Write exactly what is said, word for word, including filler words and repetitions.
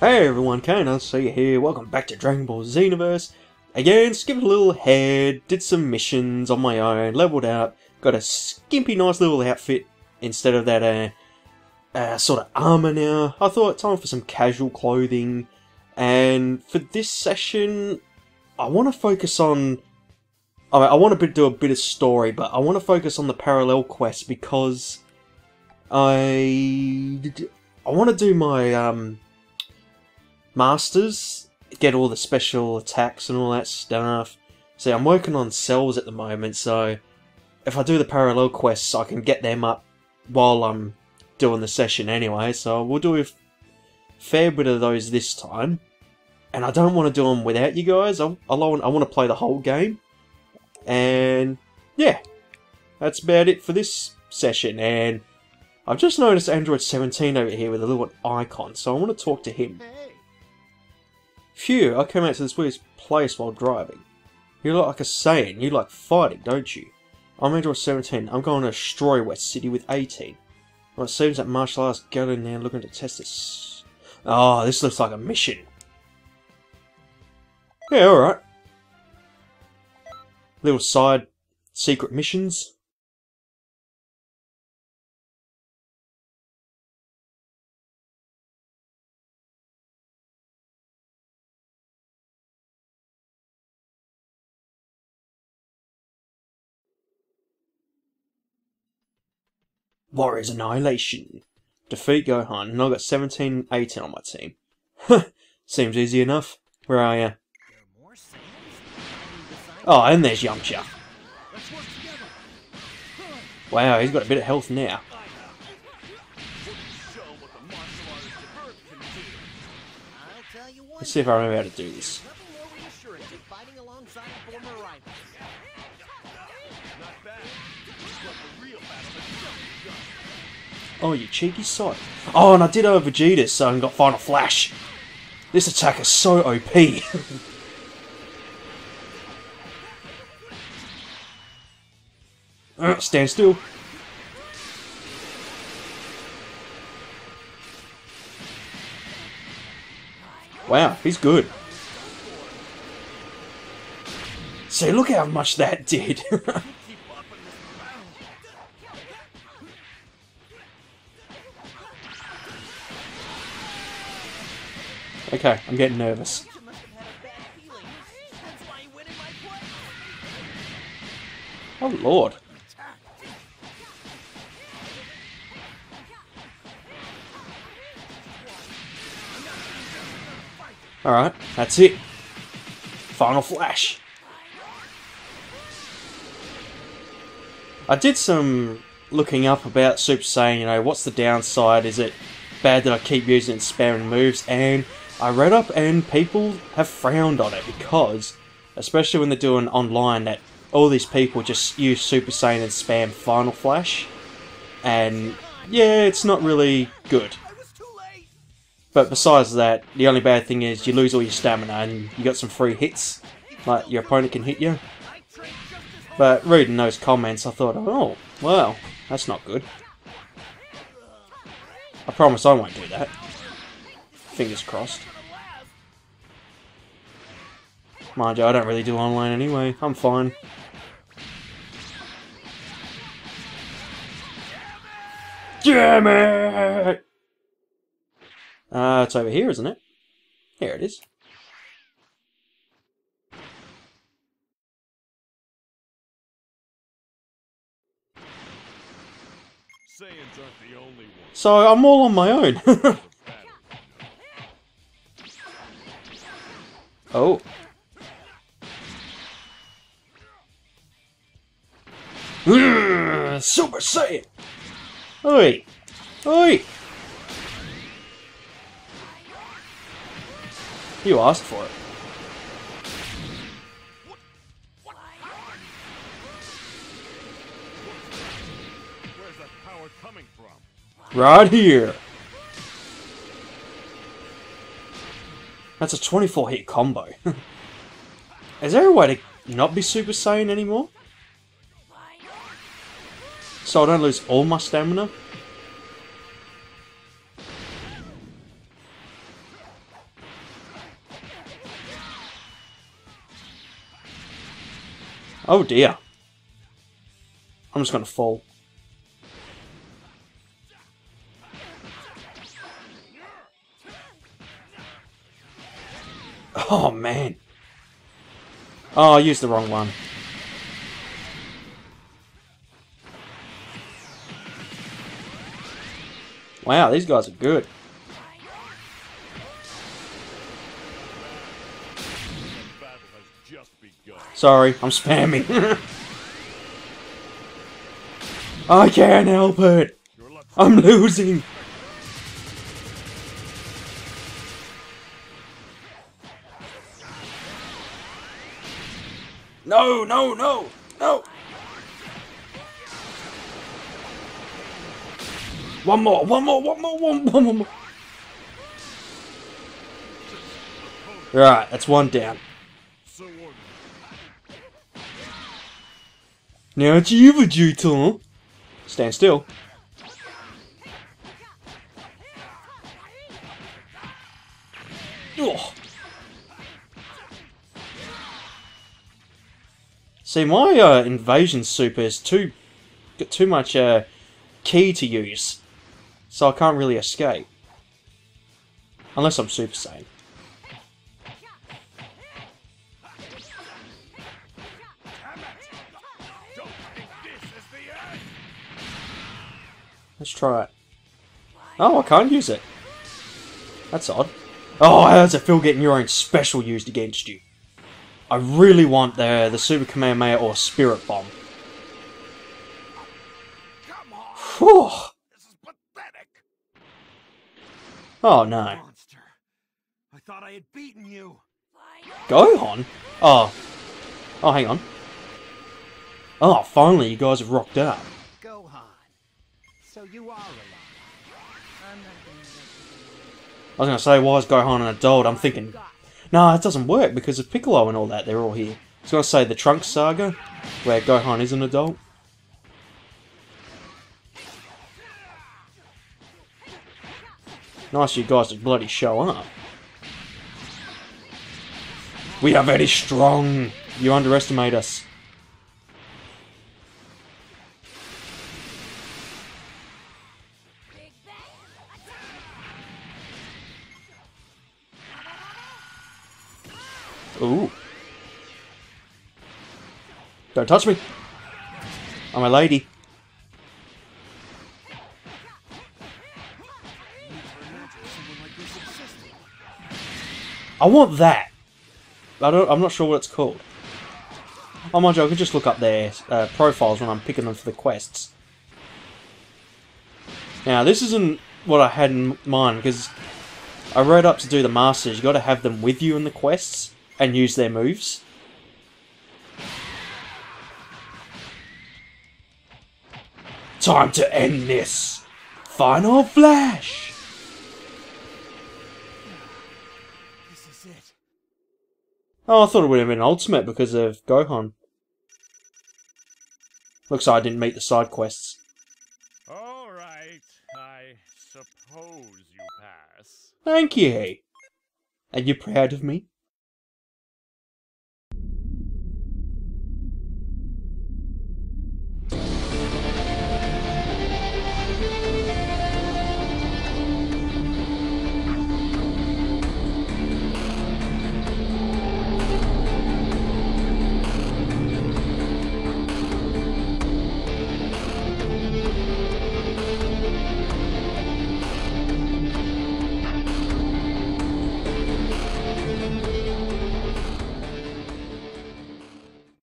Hey everyone, Kayne say here, welcome back to Dragon Ball Xenoverse. Again, skipped a little head, did some missions on my own, leveled out, got a skimpy nice little outfit instead of that uh, uh, sort of armour now. I thought time for some casual clothing, and for this session I want to focus on... I, mean, I want to do a bit of story, but I want to focus on the parallel quest because I... I want to do my... Um, Masters, get all the special attacks and all that stuff. See, I'm working on cells at the moment, so if I do the parallel quests, I can get them up while I'm doing the session anyway, so we'll do a fair bit of those this time. And I don't want to do them without you guys, I, I want to play the whole game. And yeah, that's about it for this session, and I've just noticed Android seventeen over here with a little icon, so I want to talk to him. Phew, I came out to this weird place while driving. You look like a Saiyan, you like fighting, don't you? I'm Android seventeen, I'm going to destroy West City with eighteen. Well, it seems that martial arts go in there looking to test this. Oh, this looks like a mission. Yeah, alright. Little side secret missions. Warriors Annihilation. Defeat Gohan, and I've got seventeen eighteen on my team. Huh, seems easy enough. Where are ya? Oh, and there's Yamcha. Wow, he's got a bit of health now. Let's see if I remember how to do this. Oh, you cheeky sod. Oh, and I did over Vegeta, so I got Final Flash. This attack is so O P. uh, stand still. Wow, he's good. See, look how much that did. Okay, I'm getting nervous. Oh lord. Alright, that's it. Final Flash. I did some looking up about Super Saiyan, you know, what's the downside? Is it bad that I keep using and spamming moves? And I read up and people have frowned on it because, especially when they're doing online, that all these people just use Super Saiyan and spam Final Flash. And yeah, it's not really good. But besides that, the only bad thing is you lose all your stamina and you got some free hits. Like, your opponent can hit you. But reading those comments, I thought, oh, wow, that's not good. I promise I won't do that. Fingers crossed. Mind you, I don't really do online anyway. I'm fine. Damn it! Uh, it's over here, isn't it? Here it is. Saiyans aren't the only ones. So I'm all on my own. Oh. Urgh, Super Saiyan! Oi! Oi! You asked for it. Where's that power coming from? Right here! That's a twenty-four hit combo. Is there a way to not be Super Saiyan anymore? So I don't lose all my stamina? Oh dear. I'm just gonna fall. Oh man. Oh, I used the wrong one. Wow, these guys are good. Sorry, I'm spamming. I can't help it. I'm losing. No, no, no, no. One more, one more, one more, one more, one more. Right, that's one down. Now it's you, Vegeta. Stand still. Ugh. See, my uh, invasion super is too got too much uh, ki to use, so I can't really escape unless I'm Super Saiyan. Let's try it. Oh, I can't use it. That's odd. Oh, how does it feel getting your own special used against you? I really want the the Super Kamehameha or Spirit Bomb. Whew. Oh no. I thought I had beaten you. Gohan? Oh. Oh, hang on. Oh, finally you guys have rocked up. So you are alive. I'm not gonna... I was going to say, why is Gohan an adult? I'm thinking, nah, it doesn't work because of Piccolo and all that. They're all here. I was going to say the Trunks saga, where Gohan is an adult. Nice you guys to bloody show up. We are very strong. You underestimate us. Ooh. Don't touch me. I'm a lady. I want that. I don't, I'm not sure what it's called. Oh, mind you, I could just look up their uh, profiles when I'm picking them for the quests. Now, this isn't what I had in mind, because I wrote up to do the Masters. You've got to have them with you in the quests and use their moves. Time to end this! Final Flash! This is it. Oh, I thought it would have been Ultimate because of Gohan. Looks like I didn't meet the side quests. Alright, I suppose you pass. Thank you! Are you proud of me?